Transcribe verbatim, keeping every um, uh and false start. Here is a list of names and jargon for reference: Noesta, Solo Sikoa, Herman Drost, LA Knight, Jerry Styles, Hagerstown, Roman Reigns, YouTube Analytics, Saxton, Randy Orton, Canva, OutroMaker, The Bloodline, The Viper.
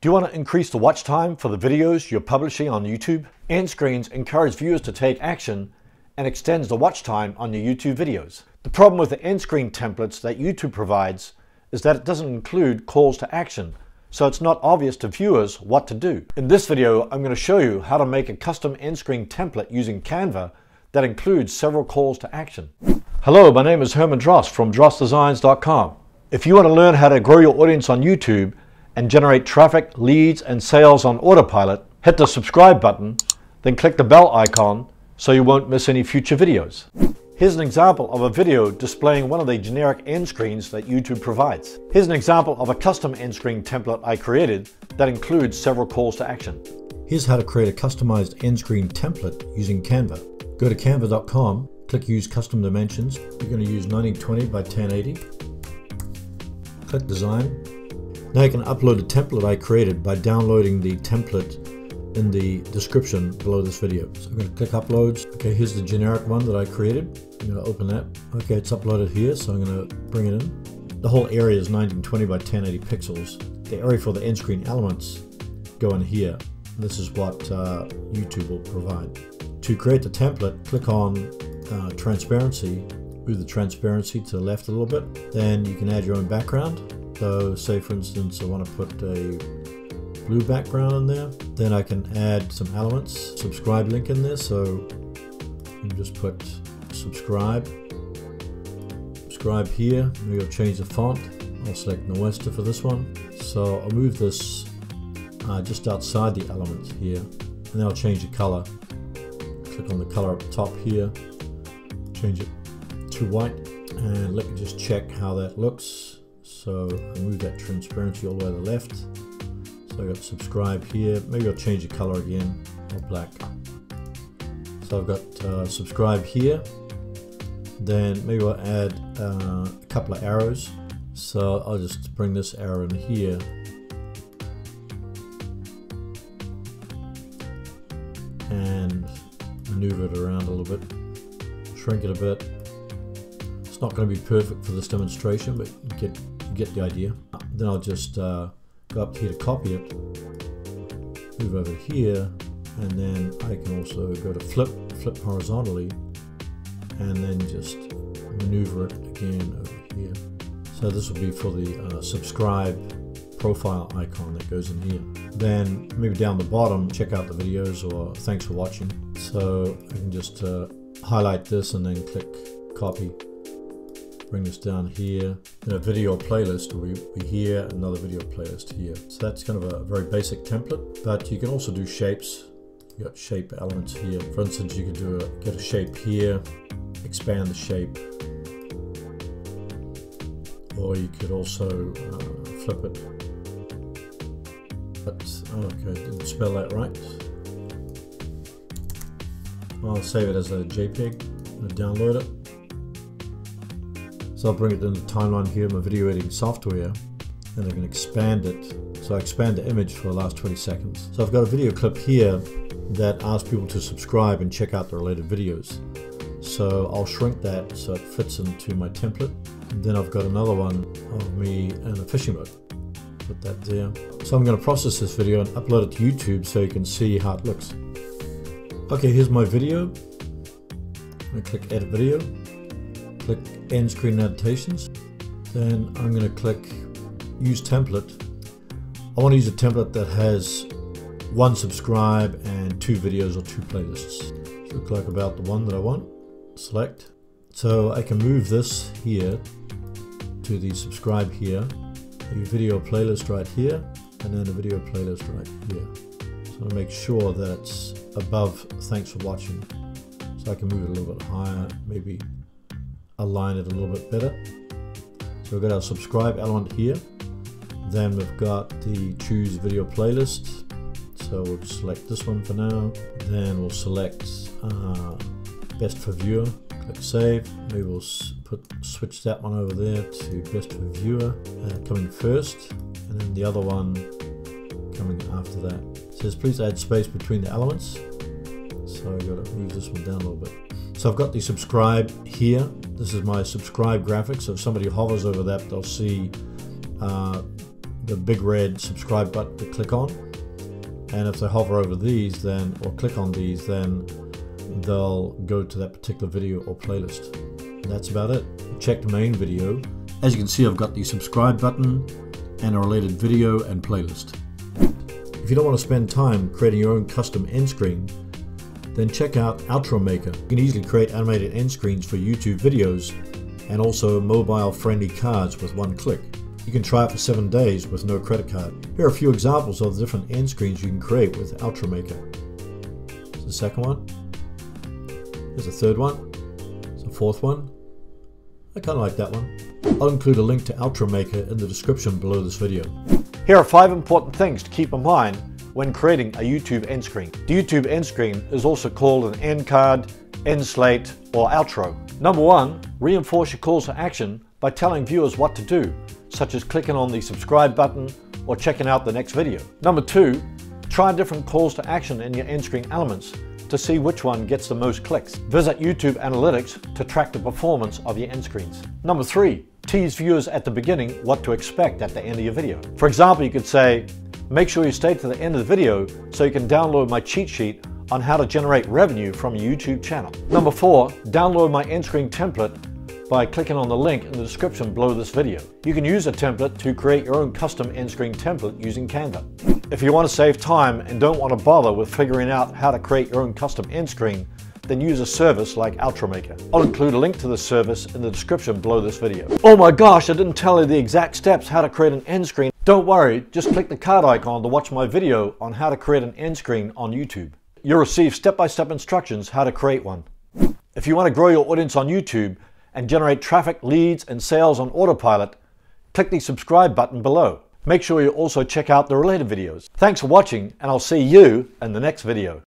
Do you want to increase the watch time for the videos you're publishing on YouTube? End Screens encourage viewers to take action and extends the watch time on your YouTube videos. The problem with the end screen templates that YouTube provides is that it doesn't include calls to action, so it's not obvious to viewers what to do. In this video, I'm going to show you how to make a custom end screen template using Canva that includes several calls to action. Hello, my name is Herman Drost from drost designs dot com. If you want to learn how to grow your audience on YouTube and generate traffic, leads, and sales on autopilot, hit the subscribe button, then click the bell icon so you won't miss any future videos. Here's an example of a video displaying one of the generic end screens that YouTube provides. Here's an example of a custom end screen template I created that includes several calls to action. Here's how to create a customized end screen template using Canva. Go to canva dot com, click Use Custom Dimensions. We're going to use nineteen twenty by ten eighty. Click Design. Now you can upload a template I created by downloading the template in the description below this video. So I'm going to click uploads. Okay, here's the generic one that I created. I'm going to open that. Okay, it's uploaded here, so I'm going to bring it in. The whole area is nineteen twenty by ten eighty pixels. The area for the end screen elements go in here. This is what uh, YouTube will provide. To create the template, click on uh, transparency. Move the transparency to the left a little bit. Then you can add your own background. So say for instance, I want to put a blue background in there. Then I can add some elements, subscribe link in there. So you just put subscribe, subscribe here. Maybe I'll change the font. I'll select Noesta for this one. So I'll move this uh, just outside the elements here. And then I'll change the color. Click on the color up top here. Change it to white. And let me just check how that looks. So I'll move that transparency all the way to the left. So I got subscribe here. Maybe I'll change the color again, or black. So I've got uh, subscribe here. Then maybe I'll add uh, a couple of arrows. So I'll just bring this arrow in here. And maneuver it around a little bit. Shrink it a bit. It's not going to be perfect for this demonstration, but you get, you get the idea. Then I'll just uh, go up here to copy it, move over here, and then I can also go to flip, flip horizontally, and then just maneuver it again over here. So this will be for the uh, subscribe profile icon that goes in here. Then maybe down the bottom, check out the videos or thanks for watching. So I can just uh, highlight this and then click copy. Bring this down here, in a video playlist will be here, another video playlist here. So that's kind of a very basic template, but you can also do shapes. You got shape elements here. For instance, you could do a, get a shape here, expand the shape, or you could also uh, flip it. But oh, okay, didn't spell that right. I'll save it as a JPEG and download it. So I'll bring it into the timeline here, my video editing software, and I can expand it. So I expand the image for the last twenty seconds. So I've got a video clip here that asks people to subscribe and check out the related videos. So I'll shrink that so it fits into my template. And then I've got another one of me in a fishing boat. Put that there. So I'm going to process this video and upload it to YouTube so you can see how it looks. Okay, here's my video. I'm going to click Edit Video. Click End Screen Annotations. Then I'm going to click Use Template. I want to use a template that has one subscribe and two videos or two playlists. Looks like about the one that I want. Select. So I can move this here to the subscribe here, the video playlist right here, and then the video playlist right here. So I'll make sure that it's above thanks for watching. So I can move it a little bit higher, maybe align it a little bit better. So we've got our subscribe element here. Then we've got the choose video playlist. So we'll select this one for now. Then we'll select uh, best for viewer. Click save. Maybe we'll put switch that one over there to best for viewer uh, coming first, and then the other one coming after that. It says please add space between the elements. So I've got to move this one down a little bit. So I've got the subscribe here. This is my subscribe graphic. So if somebody hovers over that, they'll see uh, the big red subscribe button to click on, and if they hover over these then, or click on these, then they'll go to that particular video or playlist. And that's about it. Check the main video. As you can see, I've got the subscribe button and a related video and playlist. If you don't want to spend time creating your own custom end screen, then check out OutroMaker. You can easily create animated end screens for YouTube videos and also mobile friendly cards with one click. You can try it for seven days with no credit card. Here are a few examples of the different end screens you can create with OutroMaker. Here's the second one. Here's the third one. Here's the fourth one. I kind of like that one. I'll include a link to OutroMaker in the description below this video. Here are five important things to keep in mind when creating a YouTube end screen. The YouTube end screen is also called an end card, end slate, or outro. Number one, reinforce your calls to action by telling viewers what to do, such as clicking on the subscribe button or checking out the next video. Number two, try different calls to action in your end screen elements to see which one gets the most clicks. Visit YouTube Analytics to track the performance of your end screens. Number three, tease viewers at the beginning what to expect at the end of your video. For example, you could say, make sure you stay to the end of the video so you can download my cheat sheet on how to generate revenue from your YouTube channel. Number four, download my end screen template by clicking on the link in the description below this video. You can use a template to create your own custom end screen template using Canva. If you want to save time and don't want to bother with figuring out how to create your own custom end screen, then use a service like OutroMaker. I'll include a link to this service in the description below this video. Oh my gosh, I didn't tell you the exact steps how to create an end screen. Don't worry, just click the card icon to watch my video on how to create an end screen on YouTube. You'll receive step-by-step instructions how to create one. If you want to grow your audience on YouTube, and generate traffic, leads, and sales on autopilot, click the subscribe button below. Make sure you also check out the related videos. Thanks for watching, and I'll see you in the next video.